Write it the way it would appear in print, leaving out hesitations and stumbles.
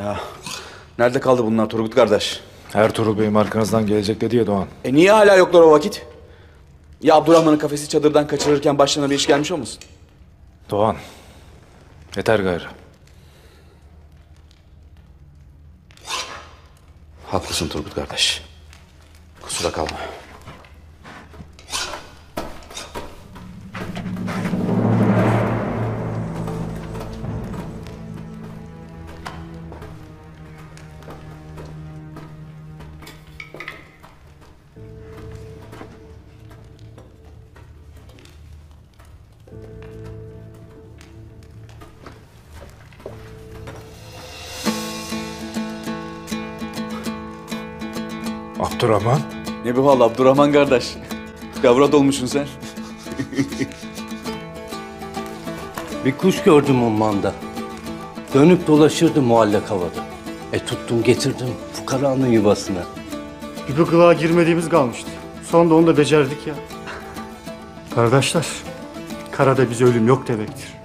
Ya nerede kaldı bunlar Turgut kardeş? Ertuğrul Bey'im arkanızdan gelecek dedi ya Doğan. E niye hala yoklar o vakit? Ya Abdurrahman'ın kafesi çadırdan kaçırırken başlarına bir iş gelmiş olmasın? Doğan, yeter gayrı. Haklısın Turgut kardeş. Kusura kalma. Abdurrahman? Ne bu vallahi Abdurrahman kardeş? Gavrat olmuşsun sen. Bir kuş gördüm ummanda. Dönüp dolaşırdı muallak havada. Tuttum getirdim fukaranın yuvasına. İpi kılığa girmediğimiz kalmıştı. Sonra da onu da becerdik ya. Kardeşler, karada bize ölüm yok demektir.